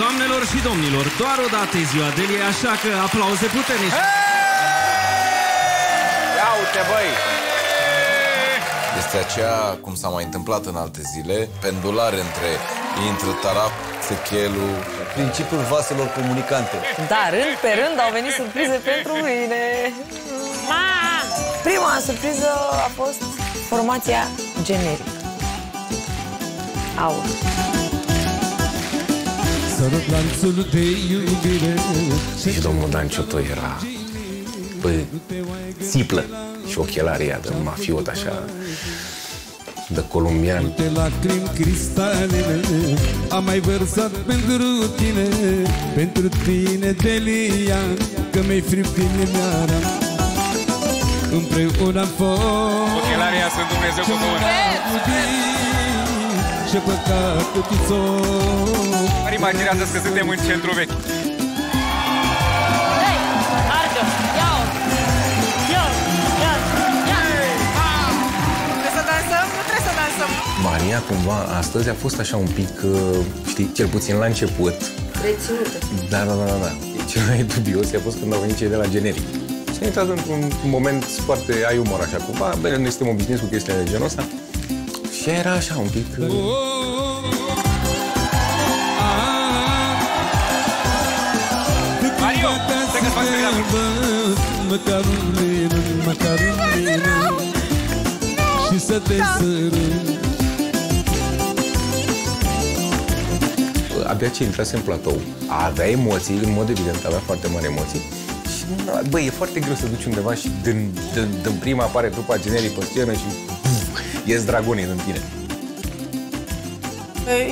Doamnelor și domnilor, doar o dată e ziua Deliei, așa că aplauze puternice. Ia uite, băi! Este aceea, cum s-a mai întâmplat în alte zile, pendulare între intră tarap, țechelul, principiul vaselor comunicante. Dar rând pe rând au venit surprize pentru mine. Prima surpriză a fost formația Generic. Aur. Și domnul Dan Ciotoi era pe țiplă și ochelaria de mafiot, așa, de colombian. Am mai vărsat pentru tine, Delia, că mi-ai fript dimineața. Împreună am fost. Ochelaria sunt Dumnezeu cu bună. Mă imaginează că suntem în centru vechi. Hei, margă, iau! Trebuie să dansăm? Nu trebuie să dansăm. Maria, cumva, astăzi a fost așa un pic, știi, cel puțin la început. Reținută. Da. Cel mai dubios a fost când au venit cei de la Generic. Și a intrat într-un moment foarte iUmor, așa, cumva. Bine, noi suntem obișnuiți cu chestia de genul ăsta. Și era așa un pic... Mario, stai că-ți fac spectacol. Abia ce intrase în platou, avea emoții, în mod evident, avea foarte mari emoții. Și, băi, e foarte greu să duci undeva și din prima apare trupa Generic pe scenă și... Ești dragonii în tine.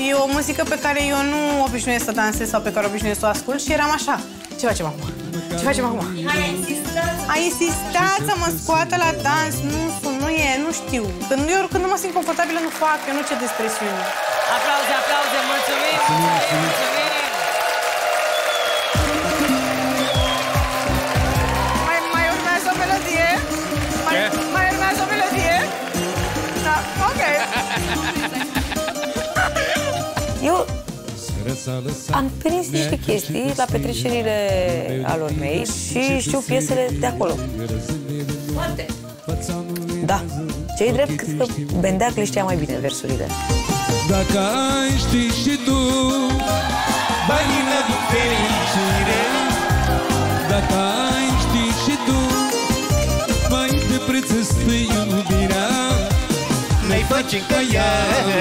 E o muzică pe care eu nu obișnuiesc să dansez sau pe care obișnuiesc să o ascult și eram așa. Ce facem acum? A insistat să mă scoată la dans. Nu știu. Când eu oricând nu mă simt confortabilă, nu fac, eu nu cer depresiune. Aplauze, aplauze, mulțumim! Mai urmează o melodie? Mai urmează o melodie? Ok. Eu am prins niște chestii la petrecerile alor mei și știu piesele de acolo. Foarte. Da. Ce-i drept, cred că Bendeac le știa mai bine versurile. Dacă ai ști și tu banii la fericire, dacă ai ști și tu mai de preț este iubirea, ne-ai face ca ea,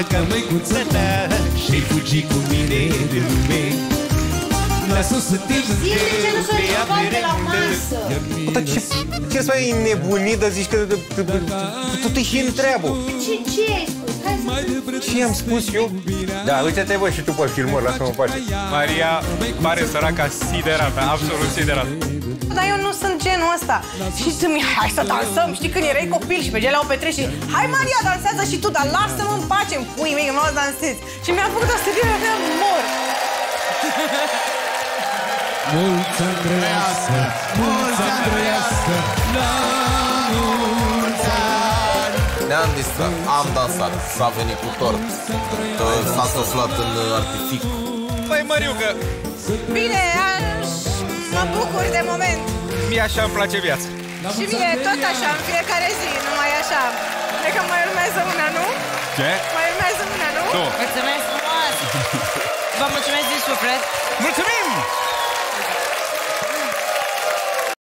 ca măicuța ta, și-ai fugi cu mine de lume. Lasă-o să te zile ce nu s-o de la masă. Dar ce să mai nebunit, dar zici că tu și întreabă. Ce ai spus? Ce am spus eu? Da, uite-te, bă, și tu pe filmări, lasă-mă pace. Maria pare săraca siderată, absolut siderată. Dar eu nu sunt genul ăsta. Și zice-mi, hai să dansăm. Știi, când erai copil și pe geala o petreci și hai, Maria, dansează și tu, dar lasă-mă în pace, în puii mei, eu mă dansez. Și mi-a făcut o sădire de mor. Mulți-am trăiască, mulți-am trăiască, la mulți ani. Ne-am distrat, am dansat, s-a venit cu tort, s-a suflat în artific. Păi, Măriucă! Bine, mă bucur de moment. Mie așa îmi place viața. Și mie tot așa, în fiecare zi, numai așa. Cred că mai urmează una, nu? Ce? Mai urmează una, nu? Mulțumesc frumos! Vă mulțumesc din suflet! Mulțumim!